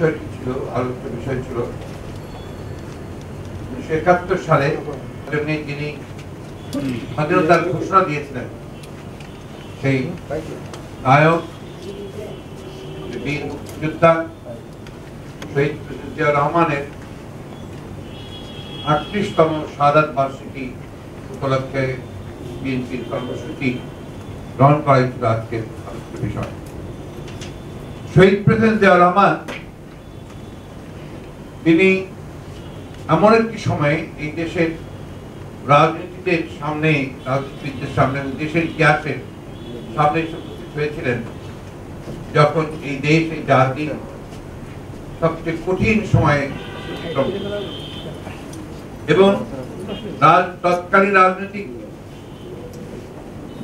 বিষয়টি ছিল, আলোচ্য বিষয় ছিল 1971 সালে যিনি স্বাধীনতার ঘোষণা দিয়েছিলেন সেই নায়ক বীর মুক্তিযোদ্ধা শহীদ প্রেসিডেন্ট জিয়া রহমানের 38তম শাহাদাত বার্ষিকী উপলক্ষে বিএনপির কর্মসূচি গ্রহণ করা হয়েছিল। আজকের আলোচ্য বিষয় শহীদ প্রেসিডেন্ট জিয়া রহমান তিনি এমন একটি সময়ে এই দেশের রাজনীতিদের সামনে, রাজনীতিবিদদের সামনে, দেশের ইতিহাসের সামনে উপস্থিত হয়েছিলেন যখন এই দেশ, এই জাতি সবচেয়ে কঠিন সময়ে এবং তৎকালীন রাজনৈতিক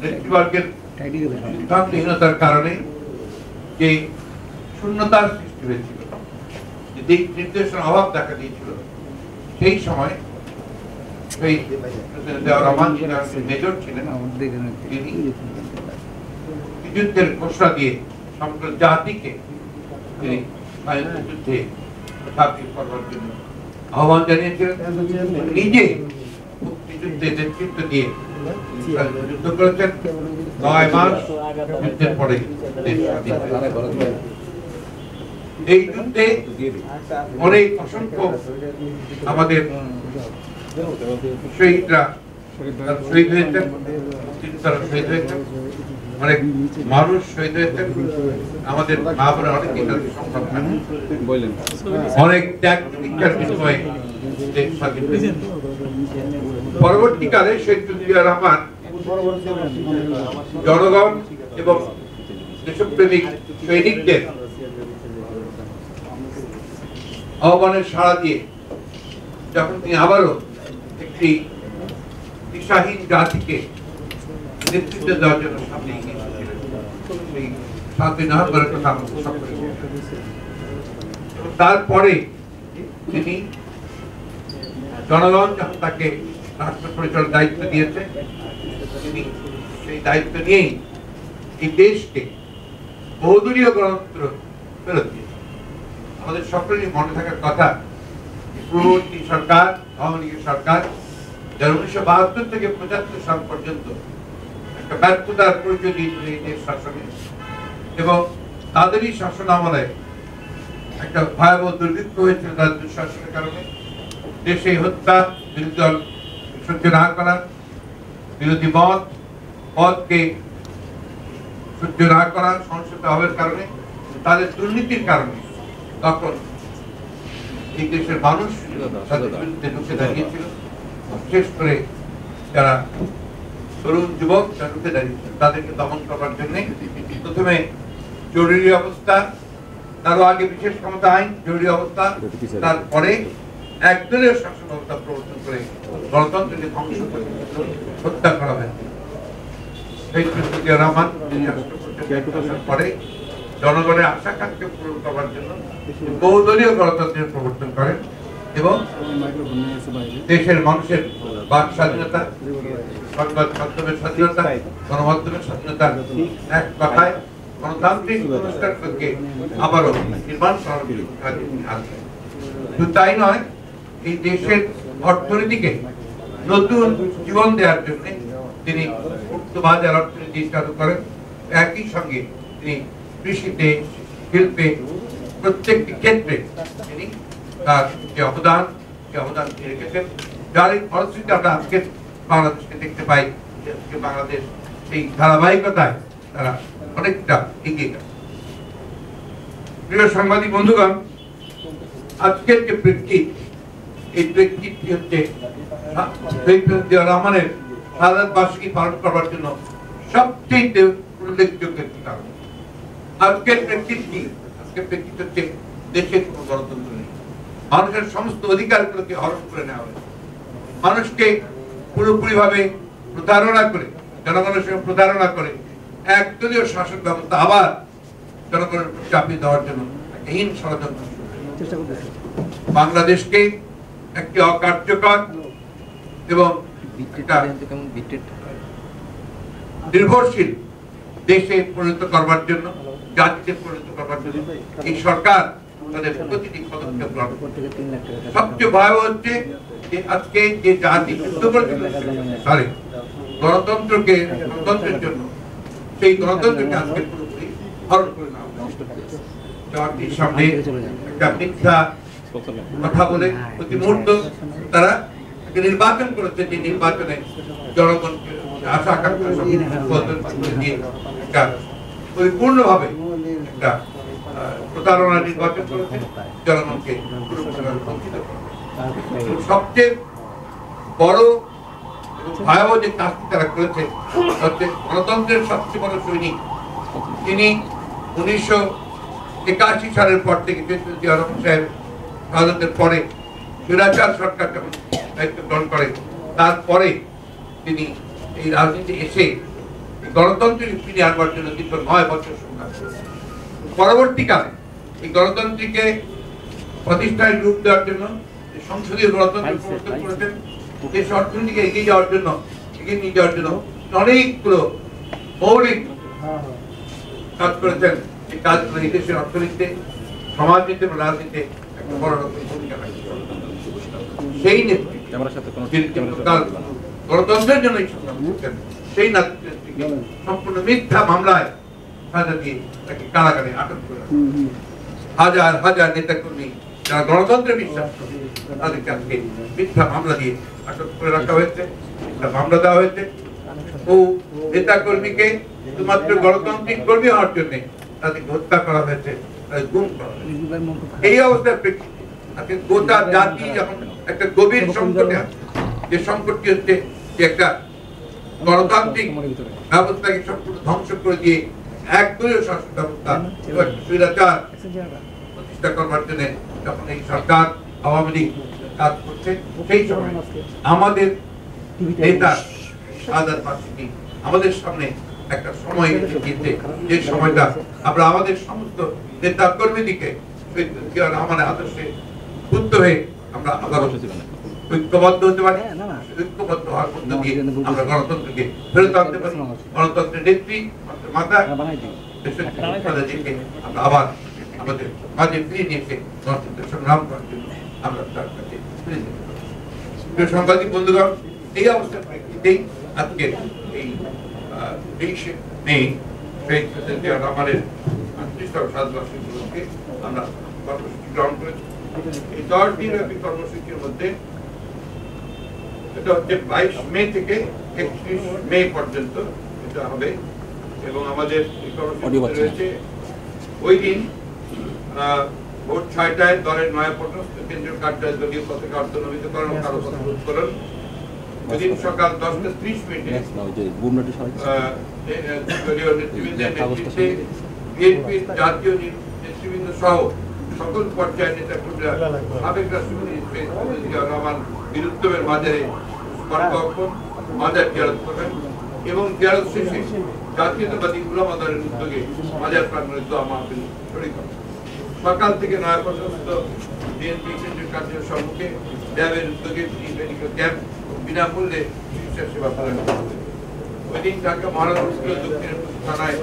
নেতৃবর্গের সিদ্ধান্তহীনতার কারণে যে শূন্যতার সৃষ্টি হয়েছিল, যে দিক নির্দেশনার অভাব দেখা দিয়েছিল, সেই সময় মেজর ছিলেন তিনি যুদ্ধের ঘোষণা দিয়ে সমগ্র জাতিকে তিনি যুদ্ধে স্থাপিত করার জন্য আহ্বান জানিয়েছিলেন। নিজে মুক্তিযুদ্ধে নেতৃত্ব দিয়ে যুদ্ধ করেছেন। 9 মাস যুদ্ধের পরে এই যুদ্ধে অনেক অসংখ্য আমাদের শহীদরা শহীদ হয়েছেন, মুক্তিযোদ্ধারা শহীদ হয়েছেন, অনেক মানুষ শহীদ হয়েছেন, আমাদের ভাবনা অনেক অনেক ত্যাগ প্রতিজ্ঞার বিনিময়ে দেশ স্বাধীন হয়েছে। পরবর্তীকালে শহীদ জিয়া রহমান জনগণ এবং দেশপ্রেমিক সৈনিকদের আহ্বানের সাড়া দিয়ে যখন তিনি আবারও একটি দিশাহীন জাতিকে নেতৃত্ব দেওয়ার জন্য সামনে এগিয়ে এসেছিলেন, সেই 7 নভেম্বরের কথা আমাদের সকলে এবং তারপরে তিনি জনগণ যখন তাকে রাষ্ট্র পরিচালনার দায়িত্ব দিয়েছে, তিনি সেই দায়িত্ব নিয়েই এই দেশকে বহুদলীয় গণতন্ত্র ফেরত দিয়েছে। আমাদের সকলেরই মনে থাকার কথা, পূর্ববর্তী সরকার, আওয়ামী লীগের সরকার, যারা 1972 থেকে 75 সাল পর্যন্ত একটা ব্যর্থতার পরিচয় দিয়েছিল শাসনে, এবং তাদেরই শাসন আমলে একটা ভয়াবহ দুর্ভিক্ষ হয়েছিল রাজ্য শাসনের কারণে। দেশে হত্যা, বিরোধী দল সহ্য না করা, বিরোধী পদকে সহ্য না করা, সংসদ অভাবের কারণে, তাদের দুর্নীতির কারণে তখন এই দেশের মানুষ তাদের বিরুদ্ধে ঢুকে দাঁড়িয়েছিল। বিশেষ করে যারা তরুণ যুবক তারা ঢুকে দাঁড়িয়েছিল, তাদেরকে দমন করার জন্যে প্রথমে জরুরি অবস্থা, তারও আগে বিশেষ ক্ষমতা আইন, জরুরি অবস্থা, তারপরে একদলীয় শাসন ব্যবস্থা প্রবর্তন করে গণতন্ত্রকে ধ্বংস করে হত্যা করা হয়েছে। শহীদ প্রেসিডেন্ট জিয়া রহমান পরে জনগণের আশা আকাঙ্ক্ষা পূরণ করার জন্য বহুদলীয় গণতন্ত্রের প্রবর্তন করেন এবং দেশের মানুষের বাক স্বাধীনতা, সংবাদ মাধ্যমের স্বাধীনতা, গণমাধ্যমের স্বাধীনতা, এক কথায় গণতান্ত্রিক অনুষ্ঠানকে আবারও নির্মাণ করার আসেন। শুধু তাই নয়, এই দেশের অর্থনীতিকে নতুন জীবন দেওয়ার জন্য তিনি মুক্ত বাজার অর্থনীতি চালু করেন। একই সঙ্গে তিনি কৃষিতে, শিল্পে, প্রত্যেকটি ক্ষেত্রে তিনি তার যে অবদান, সে অবদান তিনি রেখেছেন, যার এই ফলশ্রুতিতে আমরা আজকে বাংলাদেশকে দেখতে পাই। বাংলাদেশ সেই ধারাবাহিকতায় তারা অনেকটা এগিয়ে গেছে। প্রিয় সাংবাদিক বন্ধুগণ, আজকের যে প্রেক্ষিত, এই প্রেক্ষিতটি হচ্ছে শহীদ প্রেসিডেন্ট জিয়া রহমানের শাহাদাত বার্ষিকী পালন করার জন্য সবচেয়ে উল্লেখযোগ্য একটি কারণ। আজকের প্রেক্ষিতটি, আজকের প্রেক্ষিত হচ্ছে দেশের কোনো গণতন্ত্র নেই, মানুষের সমস্ত অধিকারগুলোকে হরণ করে নেওয়া হয়েছে, মানুষকে পুরোপুরিভাবে প্রতারণা করে, জনগণের সঙ্গে প্রতারণা করে একদলীয় শাসন ব্যবস্থা আবার জনগণের চাপিয়ে দেওয়ার জন্য একটা হীন ষড়যন্ত্র। বাংলাদেশকে একটি অকার্যকর এবং নির্ভরশীল দেশে পরিণত করবার জন্য, জাতিতে পরিণত করবার জন্য এই সরকার তাদের প্রতিটি পদক্ষেপ গ্রহণ করতে গিয়ে 3 লাখ টাকা সবচেয়ে ভয় হচ্ছে যে আজকে যে জাতি সরি গণতন্ত্রকে গণতন্ত্রের জন্য সেই গণতন্ত্রকে আজকে পুরোপুরি হরণ করে নেওয়া হচ্ছে। জাতির সামনে একটা মিথ্যা কথা বলে প্রতি মুহূর্ত তারা নির্বাচন করেছে যে নির্বাচনে জনগণকে আশা আকাঙ্ক্ষা দিয়ে একটা পরিপূর্ণভাবে একটা প্রতারণা নির্বাচন করেছে জনগণকে সবচেয়ে বড় এবং ভয়াবহ যে কাজটি তারা করেছে হচ্ছে গণতন্ত্রের সবচেয়ে বড় সৈনিক তিনি 1981 সালের পর থেকে জিয়া রহমান সাহেব স্বাধীনতার পরে স্বৈরাচার সরকার যখন দায়িত্ব গ্রহণ করে তারপরে তিনি এই রাজনীতি এসে গণতন্ত্রের ফিরিয়ে আনবার জন্য দীর্ঘ 9 বছর সংগ্রাম করেছেন। পরবর্তীকালে এই গণতন্ত্রকে প্রতিষ্ঠায় রূপ দেওয়ার জন্য সংসদীয় গণতন্ত্র প্রবর্তন করেছেন, দেশ অর্থনীতিকে এগিয়ে নিয়ে যাওয়ার জন্য অনেকগুলো মৌলিক কাজ করেছেন। এই কাজগুলো এই দেশের অর্থনীতিতে সমাজনীতি এবং রাজনীতিতে একটা বড় রকম ভূমিকা রাখছে। সেই নেতৃত্ব গণতন্ত্রের জন্য সংগ্রাম করছেন, সেই নেতৃত্বকে সম্পূর্ণ মিথ্যা মামলায় সাজা দিয়ে তাকে কারাগারে আটক করে হাজার হাজার নেতাকর্মী যারা গণতন্ত্রে বিশ্বাস করে তাদেরকে আজকে মিথ্যা মামলা দিয়ে আটক করে রাখা হয়েছে, মিথ্যা মামলা দেওয়া হয়েছে। ও নেতাকর্মীকে শুধুমাত্র গণতান্ত্রিক কর্মী হওয়ার জন্য তাদেরকে হত্যা করা হয়েছে, তাদের গুম করা হয়েছে। এই অবস্থার প্রেক্ষিতে আজকে গোটা জাতি যখন একটা গভীর সংকটে আছে, যে সংকটটি হচ্ছে যে একটা গণতান্ত্রিক ব্যবস্থাকে সম্পূর্ণ ধ্বংস করে দিয়ে একদলীয় শাসন ব্যবস্থা স্বৈরাচার প্রতিষ্ঠা করবার জন্য যখন এই সরকার আওয়ামী লীগ কাজ করছে সেই সময় আমাদের নেতা সাধারণ মানুষকে আমাদের সামনে একটা সময় দিতে, যে সময়টা আমরা আমাদের সমস্ত নেতা কর্মীদিকে আমাদের আদর্শে উদ্বুদ্ধ হয়ে আমরা আদালতে ঐক্যবদ্ধ হতে পারি, ঐক্যবদ্ধ হওয়ার মধ্য দিয়ে আমরা গণতন্ত্রকে ফেরত আনতে পারি, গণতন্ত্রের নেত্রী মাতা নেত্রীকে আমরা আবার আমাদের মাঝে ফিরে নিয়ে এসে গণতন্ত্রের সংগ্রাম করার জন্য আমরা তার কাছে ফিরে যেতে পারি। প্রিয় সাংবাদিক বন্ধুগণ, এই অবস্থার প্রেক্ষিতেই আজকের এই 20 মে আমাদের 38 সাতবার্ষিক উপলক্ষে আমরা কর্মসূচি গ্রহণ করেছি। এই 10 দিনব্যাপী কর্মসূচির মধ্যে এটা হচ্ছে 22 মে থেকে 31 মে পর্যন্ত এটা হবে এবং আমাদের রয়েছে ওই দিন ভোর 6টায় দলের নয়াপল্টন কেন্দ্রীয় কার্যালয়ে দলীয় পতাকা অর্ধনমিত করেন ও কালো পতাকা উত্তোলন। ওইদিন সকাল 10:30 মিনিটে দলীয় নেতৃবৃন্দের নেতৃত্বে বিএনপির জাতীয় নেতৃবৃন্দ সহ সকল পর্যায়ের নেতা কর্মীরা সাবেক রাষ্ট্রপতি জিয়া রহমান বীরুত্তমের মাজারে মাজার জিয়ারত করবেন এবং জিয়ারত শেষে জাতীয়তাবাদী উলামা দলের উদ্যোগে মাজার প্রাঙ্গণে দোয়া মাহফিল শুরু করেন। সকাল থেকে নয়া পর্যন্ত বিএনপি কেন্দ্রীয় কার্যালয়ের সম্মুখে ল্যাবের উদ্যোগে মেডিকেল ক্যাম্প বিনামূল্যে চিকিৎসা সেবা প্রদান করা হবে। ওই দিন ঢাকা মহানগর দক্ষিণের থানায়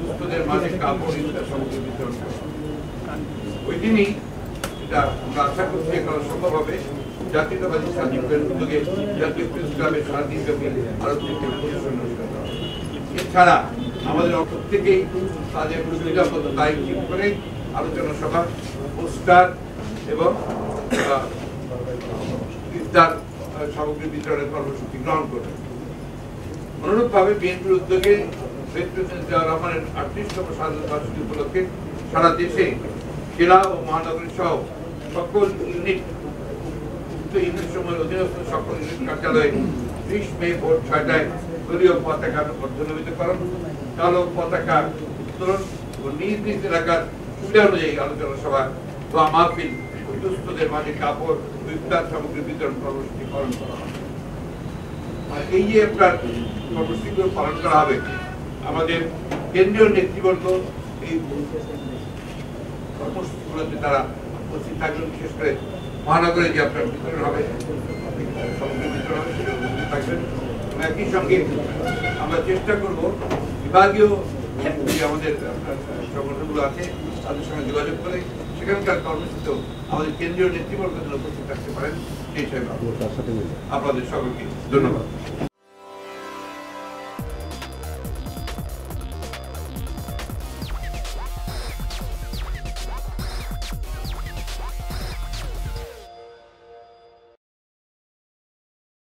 সুস্থদের মাঝে কাপড় ইত্যাদি সামগ্রী বিতরণ করা হবে। ওই দিনই এটা আমরা আশা করছি করা সম্ভব হবে জাতীয়তাবাদী সাহিত্যের উদ্যোগে জাতীয় প্রেস ক্লাবের সারাদিনব্যাপী এছাড়া আমাদের প্রত্যেকেই তাদের নিরাপদ দায়িত্ব ঠিক করে আলোচনা সভা, পোস্টার এবং ইফতার সামগ্রী বিতরণের কর্মসূচি গ্রহণ করবে। অনুরূপভাবে বিএনপির উদ্যোগে জিয়া রহমানের 38তম সাধারণ উপলক্ষে সারা দেশে জেলা ও মহানগরী সহ সকল ইউনিট কার্যালয়ে 30 মে ভোর 6টায় দলীয় পতাকা অর্ধনমিতকরণ, কালো পতাকা উত্তোলন ও নিজ নিজ এলাকার সুবিধা অনুযায়ী আলোচনা সভা বা মাহফিল ও দুস্থদের মাঝে কাপড় ইফতার সামগ্রী বিতরণ কর্মসূচি পালন করা হবে। আর এই যে আপনার কর্মসূচিগুলো পালন করা হবে আমাদের কেন্দ্রীয় নেতৃবর্গ এই কর্মসূচিগুলোতে তারা উপস্থিত থাকবেন। বিশেষ করে মহানগরে যে আপনার বিতরণ হবে একই সঙ্গে আমরা চেষ্টা করব বিভাগীয় আমাদের সংগঠনগুলো আছে তাদের সঙ্গে যোগাযোগ করে সেখানকার কর্মসূচিও আমাদের কেন্দ্রীয় নেতৃবর্গ উপস্থিত থাকতে পারেন সেই হিসেবে আপনাদের সকলকে ধন্যবাদ।